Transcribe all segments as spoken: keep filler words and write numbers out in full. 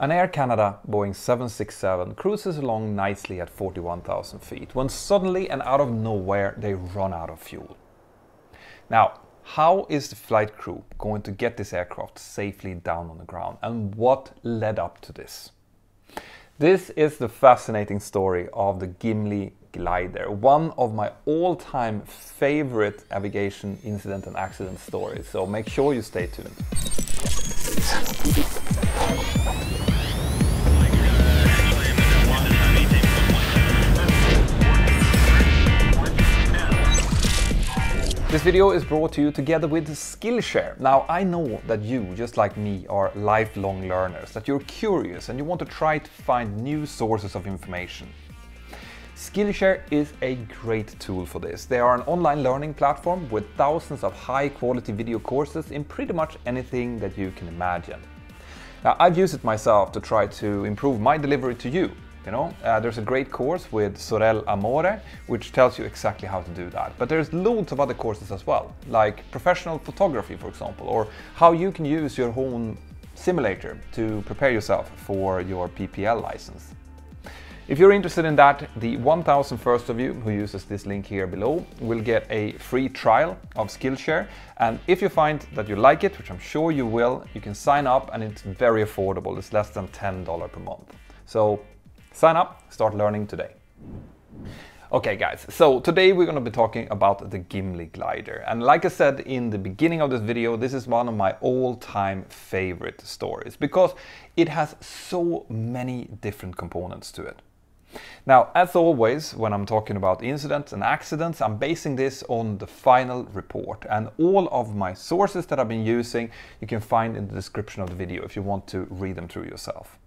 An Air Canada Boeing seven sixty-seven cruises along nicely at forty-one thousand feet, when suddenly and out of nowhere they run out of fuel. Now, how is the flight crew going to get this aircraft safely down on the ground, and what led up to this? This is the fascinating story of the Gimli Glider, one of my all-time favorite navigation incident and accident stories, so make sure you stay tuned. This video is brought to you together with Skillshare. Now, I know that you, just like me, are lifelong learners, that you're curious and you want to try to find new sources of information. Skillshare is a great tool for this. They are an online learning platform with thousands of high-quality video courses in pretty much anything that you can imagine. Now, I've used it myself to try to improve my delivery to you. You know, uh, there's a great course with Sorel Amore, which tells you exactly how to do that. But there's loads of other courses as well, like professional photography, for example, or how you can use your own simulator to prepare yourself for your P P L license. If you're interested in that, the one thousand first of you who uses this link here below will get a free trial of Skillshare. And if you find that you like it, which I'm sure you will, you can sign up, and it's very affordable. It's less than ten dollars per month. So sign up, start learning today. Okay guys, so today we're going to be talking about the Gimli Glider. And like I said in the beginning of this video, this is one of my all-time favorite stories because it has so many different components to it. Now, as always, when I'm talking about incidents and accidents, I'm basing this on the final report, and all of my sources that I've been using you can find in the description of the video if you want to read them through yourself.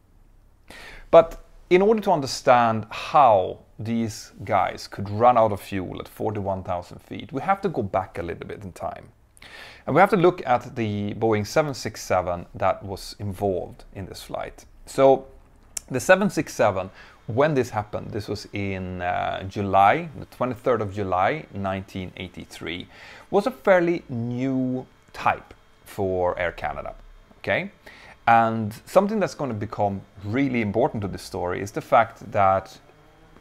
But in order to understand how these guys could run out of fuel at forty-one thousand feet, we have to go back a little bit in time. And we have to look at the Boeing seven sixty-seven that was involved in this flight. So the seven sixty-seven, when this happened, this was in uh, July, the twenty-third of July nineteen eighty-three, was a fairly new type for Air Canada, okay? And something that's going to become really important to this story is the fact that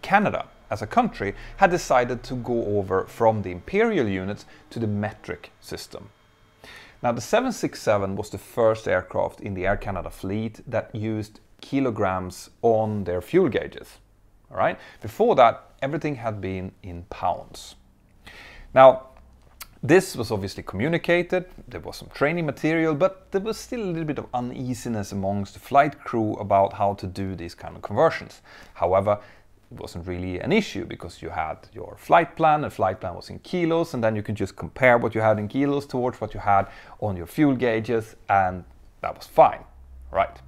Canada, as a country, had decided to go over from the imperial units to the metric system. Now, the seven sixty-seven was the first aircraft in the Air Canada fleet that used kilograms on their fuel gauges. All right? Before that, everything had been in pounds. Now, this was obviously communicated, there was some training material, but there was still a little bit of uneasiness amongst the flight crew about how to do these kind of conversions. However, it wasn't really an issue because you had your flight plan, and flight plan was in kilos, and then you could just compare what you had in kilos towards what you had on your fuel gauges, and that was fine, right?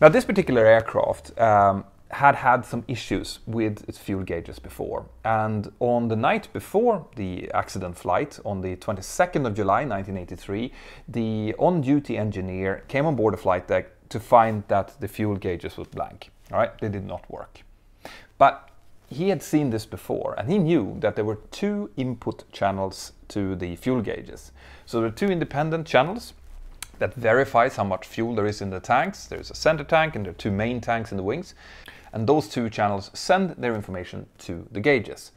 Now, this particular aircraft um, had had some issues with its fuel gauges before, and on the night before the accident flight, on the twenty-second of July nineteen eighty-three, the on-duty engineer came on board the flight deck to find that the fuel gauges was blank. All right, they did not work. But he had seen this before, and he knew that there were two input channels to the fuel gauges. So there are two independent channels that verifies how much fuel there is in the tanks. There's a center tank and there are two main tanks in the wings. And those two channels send their information to the gauges.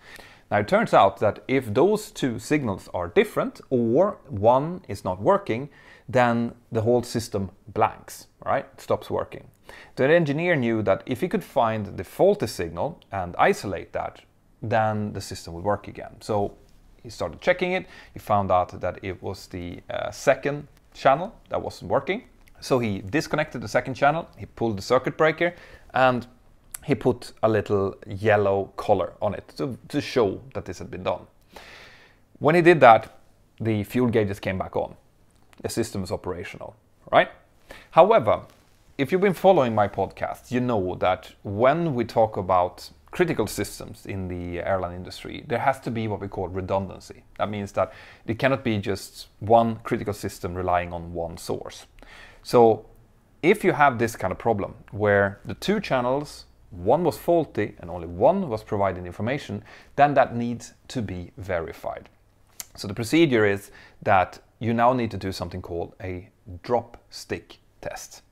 Now, it turns out that if those two signals are different or one is not working, then the whole system blanks, right? It stops working. The engineer knew that if he could find the faulty signal and isolate that, then the system would work again. So he started checking it. He found out that it was the uh, second channel that wasn't working. So he disconnected the second channel, he pulled the circuit breaker, and he put a little yellow color on it to, to show that this had been done. When he did that, the fuel gauges came back on. The system is operational, right? However, if you've been following my podcast, you know that when we talk about critical systems in the airline industry, there has to be what we call redundancy. That means that it cannot be just one critical system relying on one source. So if you have this kind of problem where the two channels, one was faulty and only one was providing information, then that needs to be verified. So the procedure is that you now need to do something called a drop stick test.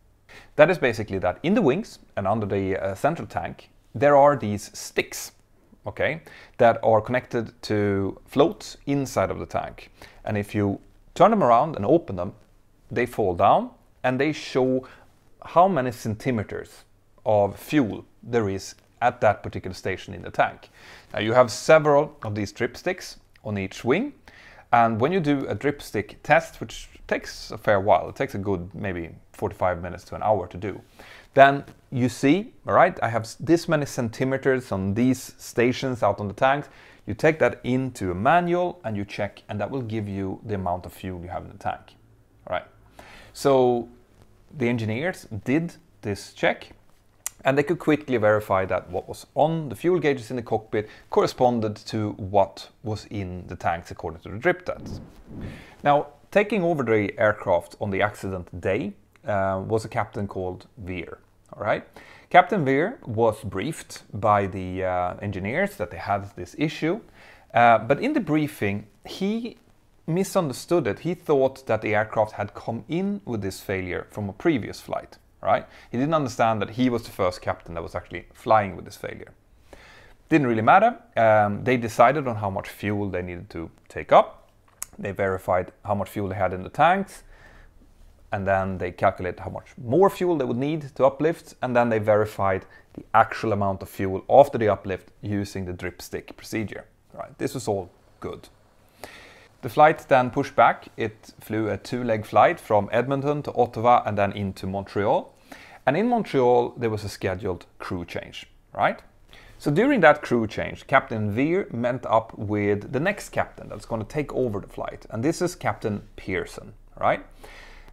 That is basically that in the wings and under the uh, central tank, there are these sticks, okay, that are connected to floats inside of the tank. And if you turn them around and open them, they fall down and they show how many centimeters of fuel there is at that particular station in the tank. Now you have several of these dripsticks on each wing, and when you do a dripstick test, which takes a fair while, it takes a good maybe forty-five minutes to an hour to do, then you see, all right, I have this many centimeters on these stations out on the tanks. You take that into a manual and you check, and that will give you the amount of fuel you have in the tank. All right, so the engineers did this check, and they could quickly verify that what was on the fuel gauges in the cockpit corresponded to what was in the tanks according to the drip tests. Now, taking over the aircraft on the accident day uh, was a captain called Weir. All right, Captain Weir was briefed by the uh, engineers that they had this issue, uh, but in the briefing he misunderstood it. He thought that the aircraft had come in with this failure from a previous flight. Right? He didn't understand that he was the first captain that was actually flying with this failure. Didn't really matter. Um, they decided on how much fuel they needed to take up. They verified how much fuel they had in the tanks, and then they calculated how much more fuel they would need to uplift, and then they verified the actual amount of fuel after the uplift using the dripstick procedure. Right? This was all good. The flight then pushed back. It flew a two-leg flight from Edmonton to Ottawa and then into Montreal. And in Montreal, there was a scheduled crew change, right? So during that crew change, Captain Weir met up with the next captain that's going to take over the flight. And this is Captain Pearson, right?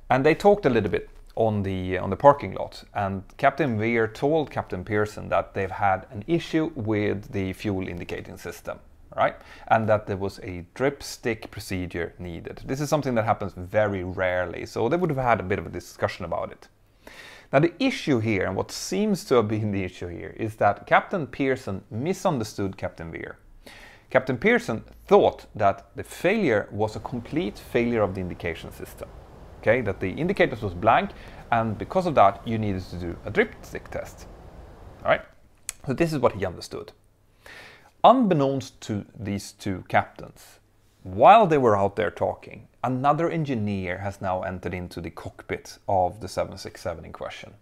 And they talked a little bit on the, on the parking lot. And Captain Weir told Captain Pearson that they've had an issue with the fuel indicating system. Right? And that there was a dripstick procedure needed. This is something that happens very rarely, so they would have had a bit of a discussion about it. Now the issue here, and what seems to have been the issue here, is that Captain Pearson misunderstood Captain Weir. Captain Pearson thought that the failure was a complete failure of the indication system. Okay? That the indicators was blank, and because of that you needed to do a dripstick test. All right? So this is what he understood. Unbeknownst to these two captains, while they were out there talking, another engineer has now entered into the cockpit of the seven sixty-seven in question.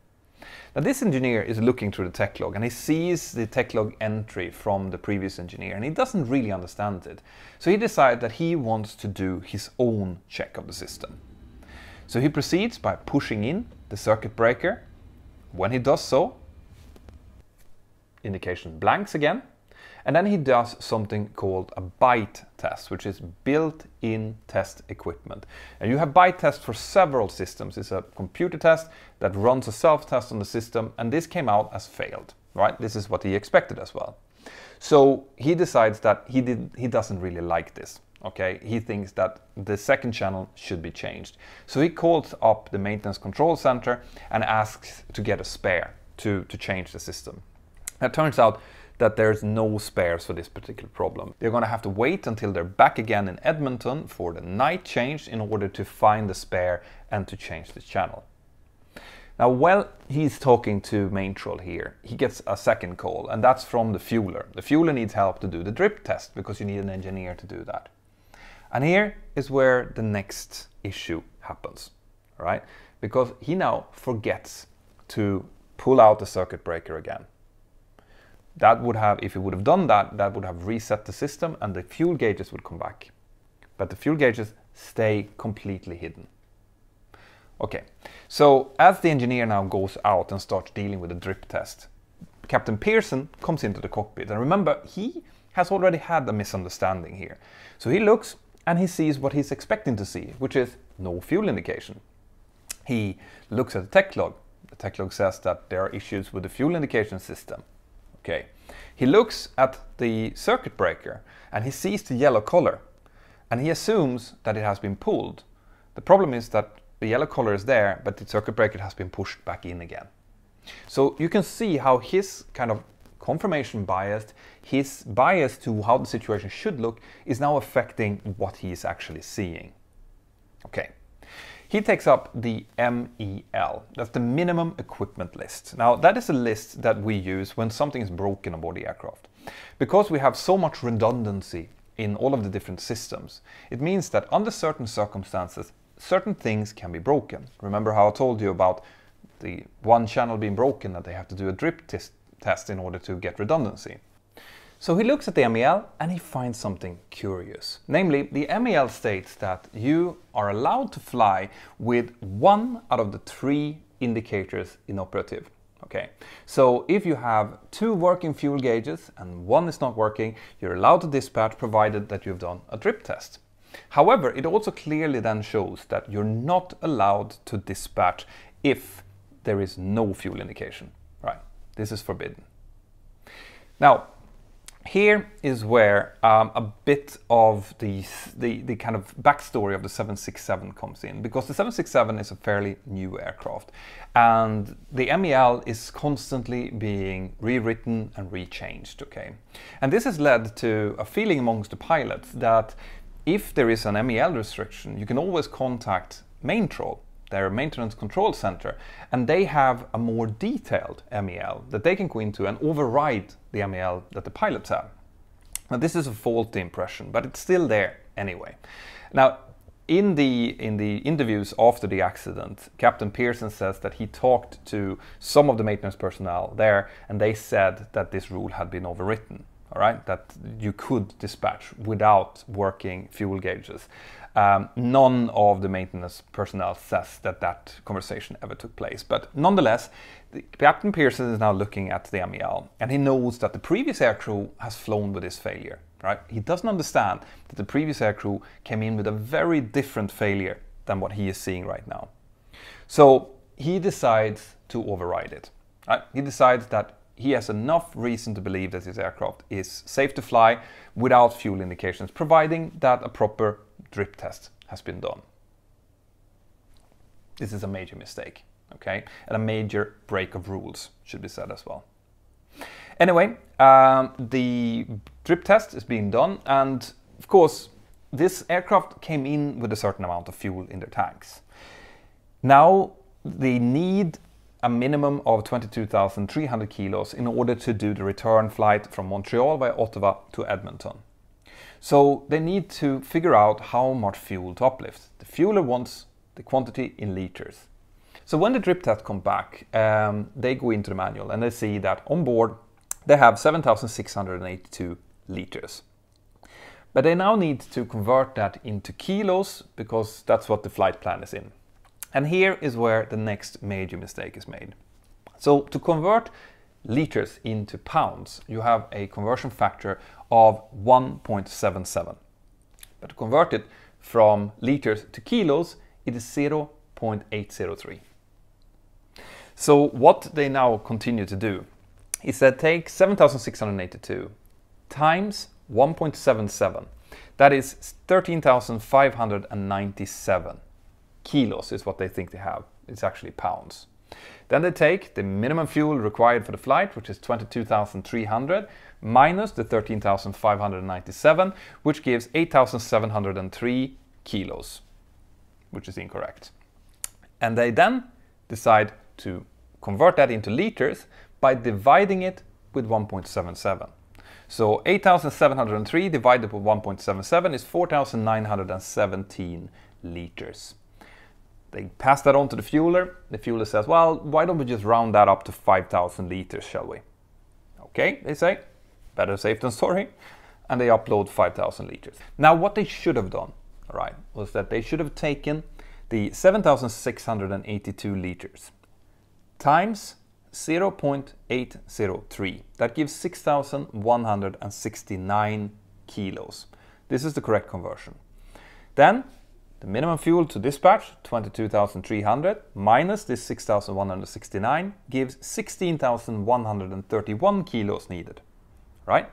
Now this engineer is looking through the tech log and he sees the tech log entry from the previous engineer, and he doesn't really understand it. So he decides that he wants to do his own check of the system. So he proceeds by pushing in the circuit breaker. When he does so, indication blanks again. And then he does something called a bite test, which is built-in test equipment. And you have bite tests for several systems. It's a computer test that runs a self-test on the system, and this came out as failed, right? This is what he expected as well. So he decides that he, did, he doesn't really like this, okay? He thinks that the second channel should be changed. So he calls up the maintenance control center and asks to get a spare to, to change the system. It turns out that there's no spares for this particular problem. They're gonna have to wait until they're back again in Edmonton for the night change in order to find the spare and to change the channel. Now, while he's talking to Mentour here, he gets a second call, and that's from the fueler. The fueler needs help to do the drip test because you need an engineer to do that. And here is where the next issue happens, right? Because he now forgets to pull out the circuit breaker again. That would have, if he would have done that, that would have reset the system and the fuel gauges would come back. But the fuel gauges stay completely hidden. Okay, so as the engineer now goes out and starts dealing with the drip test, Captain Pearson comes into the cockpit. And remember, he has already had a misunderstanding here. So he looks and he sees what he's expecting to see, which is no fuel indication. He looks at the tech log. The tech log says that there are issues with the fuel indication system. Okay. He looks at the circuit breaker and he sees the yellow color and he assumes that it has been pulled. The problem is that the yellow color is there, but the circuit breaker has been pushed back in again. So you can see how his kind of confirmation bias, his bias to how the situation should look, is now affecting what he is actually seeing. Okay. He takes up the M E L, that's the minimum equipment list. Now that is a list that we use when something is broken aboard the aircraft. Because we have so much redundancy in all of the different systems, it means that under certain circumstances, certain things can be broken. Remember how I told you about the one channel being broken, that they have to do a drip test test in order to get redundancy. So he looks at the M E L and he finds something curious. Namely, the M E L states that you are allowed to fly with one out of the three indicators inoperative. Okay, so if you have two working fuel gauges and one is not working, you're allowed to dispatch provided that you've done a drip test. However, it also clearly then shows that you're not allowed to dispatch if there is no fuel indication, right? This is forbidden. Now, here is where um, a bit of the, the, the kind of backstory of the seven sixty-seven comes in, because the seven sixty-seven is a fairly new aircraft and the M E L is constantly being rewritten and rechanged, okay? And this has led to a feeling amongst the pilots that if there is an M E L restriction, you can always contact Maintrol, their maintenance control center, and they have a more detailed M E L that they can go into and override the M E L that the pilots have. Now this is a faulty impression, but it's still there anyway. Now in the, in the interviews after the accident, Captain Pearson says that he talked to some of the maintenance personnel there and they said that this rule had been overwritten. All right, that you could dispatch without working fuel gauges. Um, none of the maintenance personnel says that that conversation ever took place. But nonetheless, the, Captain Pearson is now looking at the M E L and he knows that the previous aircrew has flown with this failure, right? He doesn't understand that the previous aircrew came in with a very different failure than what he is seeing right now. So he decides to override it, right? He decides that he has enough reason to believe that his aircraft is safe to fly without fuel indications, providing that a proper drip test has been done. This is a major mistake, okay? And a major break of rules should be said as well. Anyway, um, the drip test is being done, and of course, this aircraft came in with a certain amount of fuel in their tanks. Now, they need a minimum of twenty-two thousand three hundred kilos in order to do the return flight from Montreal via Ottawa to Edmonton. So they need to figure out how much fuel to uplift. The fueler wants the quantity in liters. So when the drip test come back, um, they go into the manual and they see that on board they have seven thousand six hundred eighty-two liters. But they now need to convert that into kilos because that's what the flight plan is in. And here is where the next major mistake is made. So to convert liters into pounds, you have a conversion factor of one point seven seven. But to convert it from liters to kilos, it is zero point eight zero three. So what they now continue to do is that take seven thousand six hundred eighty-two times one point seven seven. That is thirteen thousand five hundred ninety-seven. Kilos is what they think they have. It's actually pounds. Then they take the minimum fuel required for the flight, which is twenty-two thousand three hundred, minus the thirteen thousand five hundred ninety-seven, which gives eight thousand seven hundred three kilos, which is incorrect. And they then decide to convert that into liters by dividing it with one point seven seven. So eight thousand seven hundred three divided by one point seven seven is four thousand nine hundred seventeen liters. They pass that on to the fueler. The fueler says, well, why don't we just round that up to five thousand liters, shall we? Okay, they say, better safe than sorry. And they upload five thousand liters. Now, what they should have done, all right, was that they should have taken the seven thousand six hundred eighty-two liters times zero point eight zero three. That gives six thousand one hundred sixty-nine kilos. This is the correct conversion. Then, the minimum fuel to dispatch, twenty-two thousand three hundred, minus this six thousand one hundred sixty-nine gives sixteen thousand one hundred thirty-one kilos needed, right?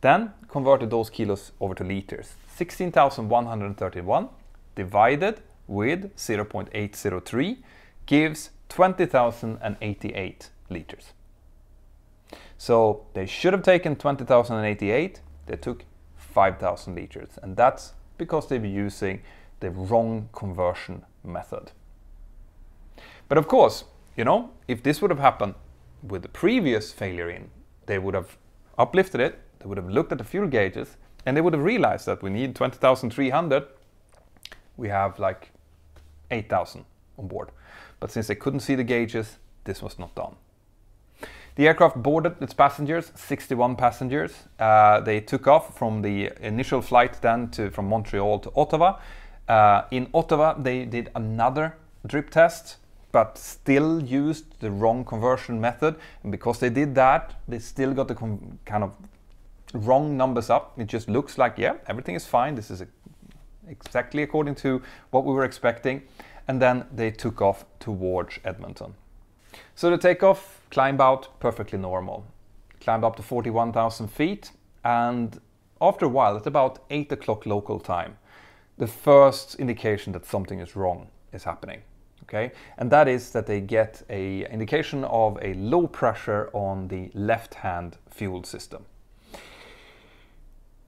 Then converted those kilos over to liters. sixteen thousand one hundred thirty-one divided with zero point eight zero three gives twenty thousand eighty-eight liters. So they should have taken twenty thousand eighty-eight, they took five thousand liters, and that's because they were using the wrong conversion method. But of course, you know, if this would have happened with the previous failure in, they would have uplifted it, they would have looked at the fuel gauges, and they would have realized that we need twenty thousand three hundred, we have like eight thousand on board. But since they couldn't see the gauges, this was not done. The aircraft boarded its passengers, sixty-one passengers. Uh, they took off from the initial flight then to, from Montreal to Ottawa. Uh, in Ottawa, they did another drip test, but still used the wrong conversion method. And because they did that, they still got the con kind of wrong numbers up. It just looks like, yeah, everything is fine. This is a, exactly according to what we were expecting. And then they took off towards Edmonton. So the takeoff, climb out, perfectly normal. Climbed up to forty-one thousand feet, and after a while, at about eight o'clock local time, the first indication that something is wrong is happening. Okay, and that is that they get an indication of a low pressure on the left-hand fuel system.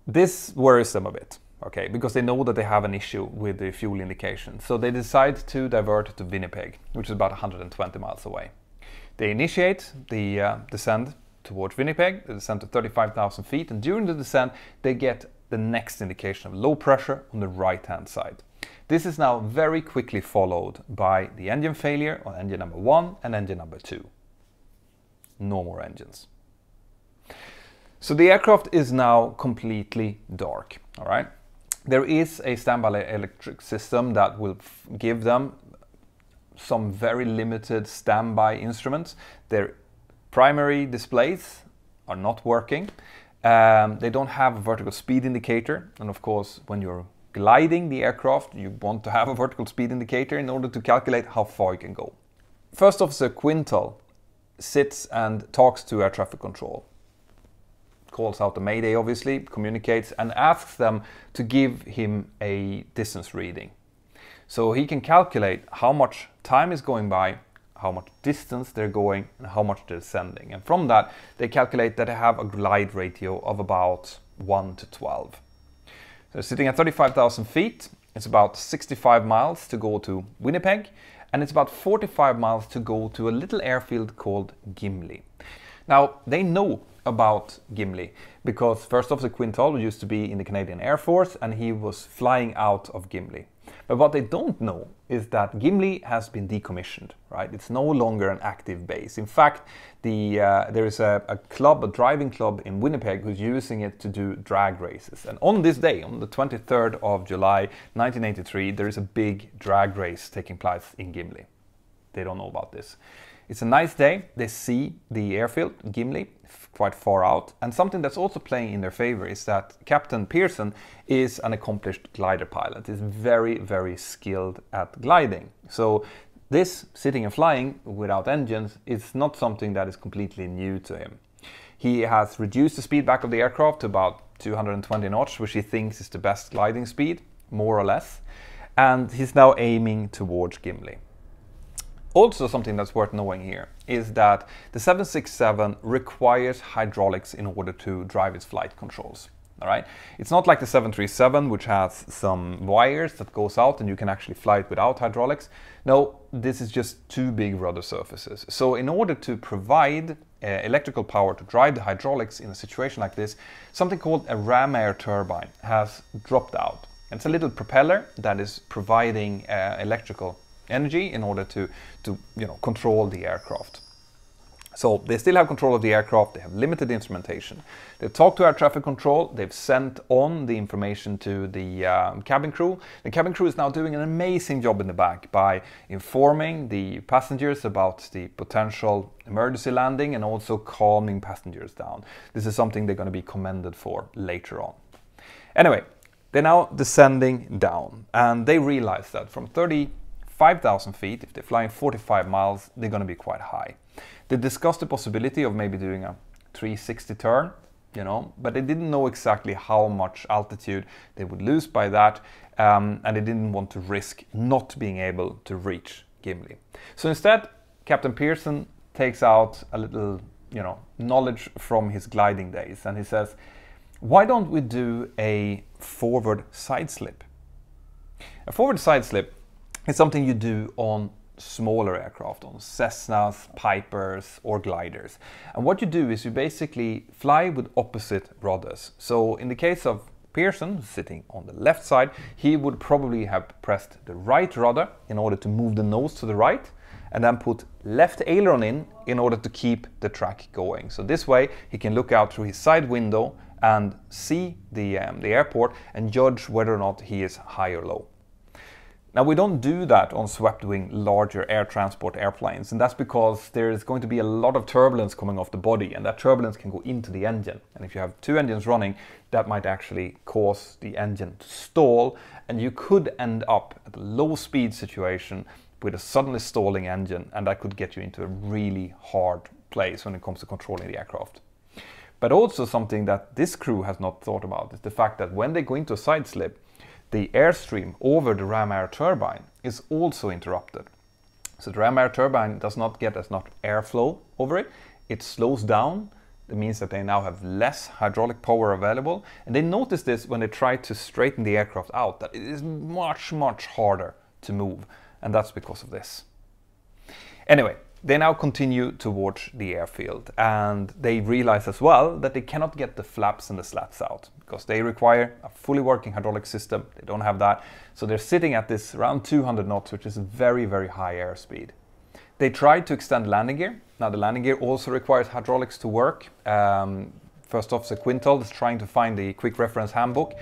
This worries them a bit, okay, because they know that they have an issue with the fuel indication. So they decide to divert to Winnipeg, which is about one hundred twenty miles away. They initiate the uh, descent towards Winnipeg, they descend to thirty-five thousand feet, and during the descent they get the next indication of low pressure on the right-hand side. This is now very quickly followed by the engine failure on engine number one and engine number two. No more engines. So the aircraft is now completely dark, all right? There is a standby electric system that will give them some very limited standby instruments. Their primary displays are not working. Um, they don't have a vertical speed indicator, and of course when you're gliding the aircraft, you want to have a vertical speed indicator in order to calculate how far you can go. First Officer Quintal sits and talks to air traffic control. Calls out the Mayday, obviously, communicates, and asks them to give him a distance reading. So he can calculate how much time is going by, how much distance they're going, and how much they're descending. And from that, they calculate that they have a glide ratio of about one to twelve. So sitting at thirty-five thousand feet, it's about sixty-five miles to go to Winnipeg, and it's about forty-five miles to go to a little airfield called Gimli. Now, they know about Gimli because First Officer Quintal used to be in the Canadian Air Force and he was flying out of Gimli. But what they don't know is that Gimli has been decommissioned, right? It's no longer an active base. In fact, the, uh, there is a, a club, a driving club in Winnipeg who's using it to do drag races. And on this day, on the twenty-third of July nineteen eighty-three, there is a big drag race taking place in Gimli. They don't know about this. It's a nice day, they see the airfield, Gimli, quite far out, and something that's also playing in their favor is that Captain Pearson is an accomplished glider pilot. He's very, very skilled at gliding. So this, sitting and flying without engines, is not something that is completely new to him. He has reduced the speed back of the aircraft to about two hundred twenty knots, which he thinks is the best gliding speed, more or less, and he's now aiming towards Gimli. Also something that's worth knowing here is that the seven sixty-seven requires hydraulics in order to drive its flight controls. All right? It's not like the seven thirty-seven, which has some wires that goes out and you can actually fly it without hydraulics. No, this is just two big rudder surfaces. So in order to provide uh, electrical power to drive the hydraulics in a situation like this, something called a ram air turbine has dropped out. It's a little propeller that is providing uh, electrical energy in order to, to you know, control the aircraft. So they still have control of the aircraft, they have limited instrumentation. They've talked to air traffic control, they've sent on the information to the um, cabin crew. The cabin crew is now doing an amazing job in the back by informing the passengers about the potential emergency landing and also calming passengers down. This is something they're going to be commended for later on. Anyway, they're now descending down and they realize that from thirty-five thousand feet, if they're flying forty-five miles, they're going to be quite high. They discussed the possibility of maybe doing a three sixty turn, you know, but they didn't know exactly how much altitude they would lose by that, um, and they didn't want to risk not being able to reach Gimli. So instead, Captain Pearson takes out a little, you know, knowledge from his gliding days, and he says, "Why don't we do a forward side slip?" A forward side slip is something you do on smaller aircraft, on Cessnas, Pipers or gliders. And what you do is you basically fly with opposite rudders. So in the case of Pearson sitting on the left side, he would probably have pressed the right rudder in order to move the nose to the right, and then put left aileron in in order to keep the track going. So this way he can look out through his side window and see the, um, the airport and judge whether or not he is high or low. Now, we don't do that on swept wing larger air transport airplanes, and that's because there is going to be a lot of turbulence coming off the body, and that turbulence can go into the engine. And if you have two engines running, that might actually cause the engine to stall, and you could end up at a low speed situation with a suddenly stalling engine, and that could get you into a really hard place when it comes to controlling the aircraft. But also something that this crew has not thought about is the fact that when they go into a side slip, the airstream over the ram air turbine is also interrupted. So the ram air turbine does not get as much airflow over it. It slows down. That means that they now have less hydraulic power available. And they notice this when they try to straighten the aircraft out, that it is much, much harder to move. And that's because of this. Anyway, they now continue towards the airfield, and they realize as well that they cannot get the flaps and the slats out because they require a fully working hydraulic system. They don't have that. So they're sitting at this around two hundred knots, which is very, very high airspeed. They try to extend landing gear. Now the landing gear also requires hydraulics to work. Um, First Officer Quintal is trying to find the quick reference handbook.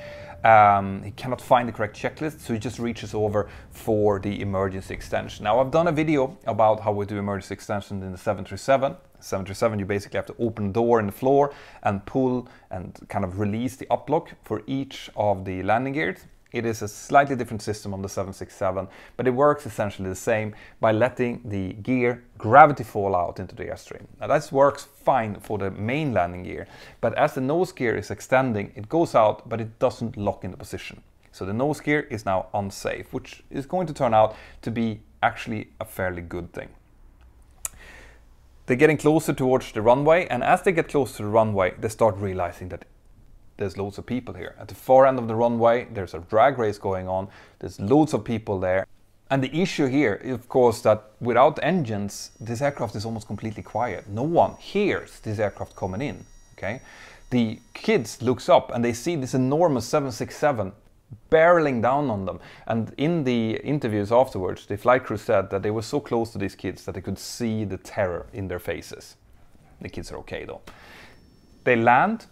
Um, he cannot find the correct checklist, so he just reaches over for the emergency extension. Now, I've done a video about how we do emergency extensions in the seven three seven. seven three seven, you basically have to open the door in the floor and pull and kind of release the uplock for each of the landing gears. It is a slightly different system on the seven six seven, but it works essentially the same by letting the gear gravity fall out into the airstream. Now that works fine for the main landing gear, but as the nose gear is extending, it goes out, but it doesn't lock into position. So the nose gear is now unsafe, which is going to turn out to be actually a fairly good thing. They're getting closer towards the runway, and as they get closer to the runway, they start realizing that there's loads of people here. At the far end of the runway, there's a drag race going on. There's loads of people there. And the issue here is, of course, that without engines, this aircraft is almost completely quiet. No one hears this aircraft coming in, okay? The kids looks up and they see this enormous seven six seven barreling down on them. And in the interviews afterwards, the flight crew said that they were so close to these kids that they could see the terror in their faces. The kids are okay, though. They land.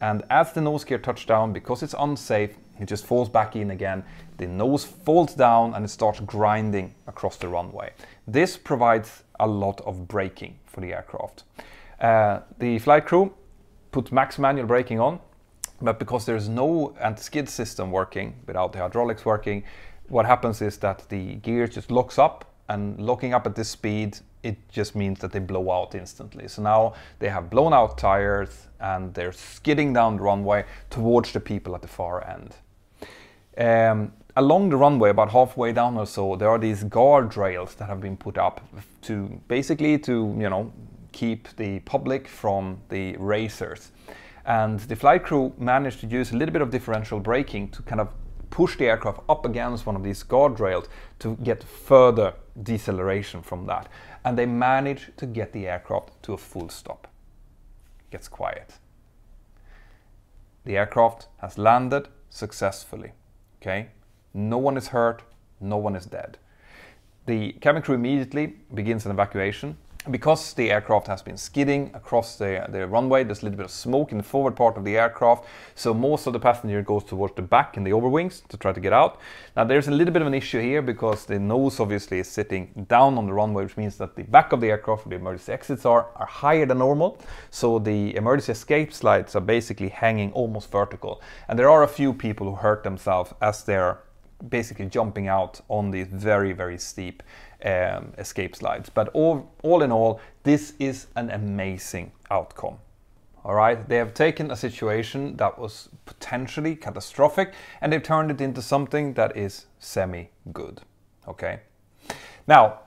And as the nose gear touches down, because it's unsafe, it just falls back in again. The nose falls down and it starts grinding across the runway. This provides a lot of braking for the aircraft. Uh, the flight crew put max manual braking on, but because there's no anti-skid system working, without the hydraulics working, what happens is that the gear just locks up, and locking up at this speed, it just means that they blow out instantly. So now they have blown out tires and they're skidding down the runway towards the people at the far end. Um, along the runway, about halfway down or so, there are these guardrails that have been put up to basically to, you know, keep the public from the racers. And the flight crew managed to use a little bit of differential braking to kind of push the aircraft up against one of these guardrails to get further deceleration from that. And they manage to get the aircraft to a full stop. It gets quiet. The aircraft has landed successfully, okay? No one is hurt, no one is dead. The cabin crew immediately begins an evacuation. Because the aircraft has been skidding across the, the runway, there's a little bit of smoke in the forward part of the aircraft, so most of the passenger goes towards the back and the overwings to try to get out. Now there's a little bit of an issue here because the nose obviously is sitting down on the runway, which means that the back of the aircraft where the emergency exits are, are higher than normal. So the emergency escape slides are basically hanging almost vertical. And there are a few people who hurt themselves as they're basically jumping out on these very, very steep Um, escape slides. But all, all in all, this is an amazing outcome. All right, they have taken a situation that was potentially catastrophic and they've turned it into something that is semi-good. Okay, now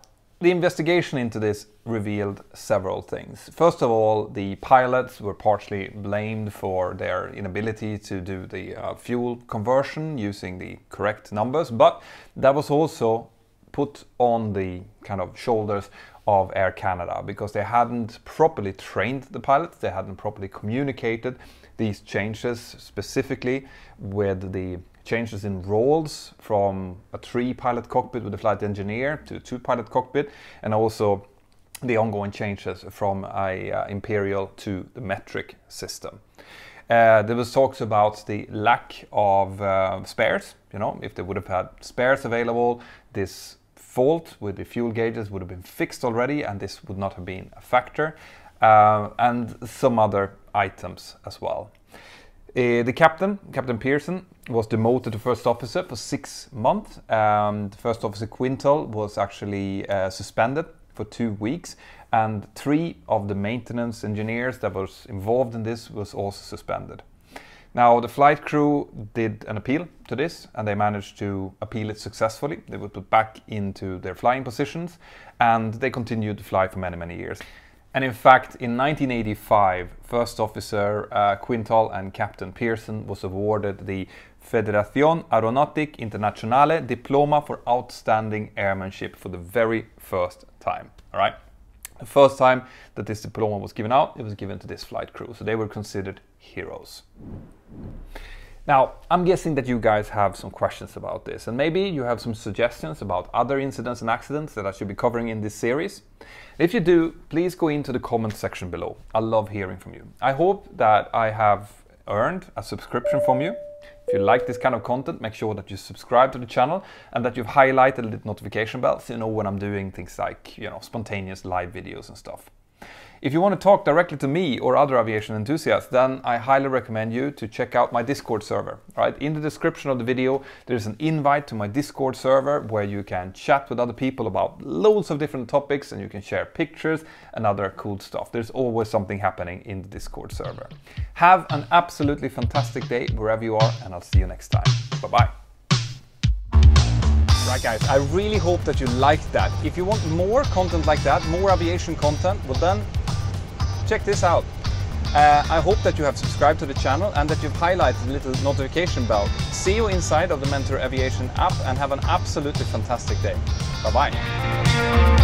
The investigation into this revealed several things. First of all, the pilots were partially blamed for their inability to do the uh, fuel conversion using the correct numbers, but that was also put on the kind of shoulders of Air Canada because they hadn't properly trained the pilots, they hadn't properly communicated these changes, specifically with the changes in roles from a three-pilot cockpit with a flight engineer to a two-pilot cockpit, and also the ongoing changes from a uh, imperial to the metric system. Uh, there was talks about the lack of uh, spares. You know, if they would have had spares available, this fault with the fuel gauges would have been fixed already, and this would not have been a factor, uh, and some other items as well. Uh, the captain, Captain Pearson, was demoted to first officer for six months. Um, First Officer Quintal was actually uh, suspended for two weeks, and three of the maintenance engineers that was involved in this was also suspended. Now, the flight crew did an appeal to this, and they managed to appeal it successfully. They were put back into their flying positions, and they continued to fly for many, many years. And in fact, in nineteen eighty-five, First Officer uh, Quintal and Captain Pearson was awarded the Fédération Aéronautique Internationale Diploma for Outstanding Airmanship for the very first time. All right? The first time that this diploma was given out, it was given to this flight crew. So they were considered heroes. Now, I'm guessing that you guys have some questions about this, and maybe you have some suggestions about other incidents and accidents that I should be covering in this series. If you do, please go into the comment section below. I love hearing from you. I hope that I have earned a subscription from you. If you like this kind of content, make sure that you subscribe to the channel and that you've highlighted the notification bell so you know when I'm doing things like, you know, spontaneous live videos and stuff. If you want to talk directly to me or other aviation enthusiasts, then I highly recommend you to check out my Discord server. Right? In the description of the video, there's an invite to my Discord server where you can chat with other people about loads of different topics, and you can share pictures and other cool stuff. There's always something happening in the Discord server. Have an absolutely fantastic day wherever you are, and I'll see you next time. Bye-bye. Right guys, I really hope that you liked that. If you want more content like that, more aviation content, well then, check this out. Uh, I hope that you have subscribed to the channel and that you've highlighted the little notification bell. See you inside of the Mentour Aviation app, and have an absolutely fantastic day. Bye-bye.